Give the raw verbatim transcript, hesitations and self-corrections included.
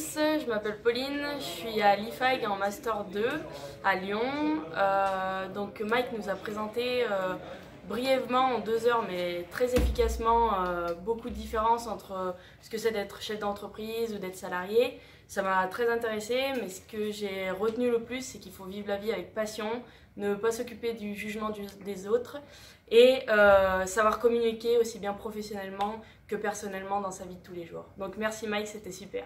tous, je m'appelle Pauline, je suis à l'I F A G en Master deux à Lyon. Euh, donc Mike nous a présenté euh, brièvement en deux heures mais très efficacement euh, beaucoup de différences entre euh, ce que c'est d'être chef d'entreprise ou d'être salarié. Ça m'a très intéressée, mais ce que j'ai retenu le plus, c'est qu'il faut vivre la vie avec passion, ne pas s'occuper du jugement du, des autres et euh, savoir communiquer aussi bien professionnellement que personnellement dans sa vie de tous les jours. Donc merci Mike, c'était super.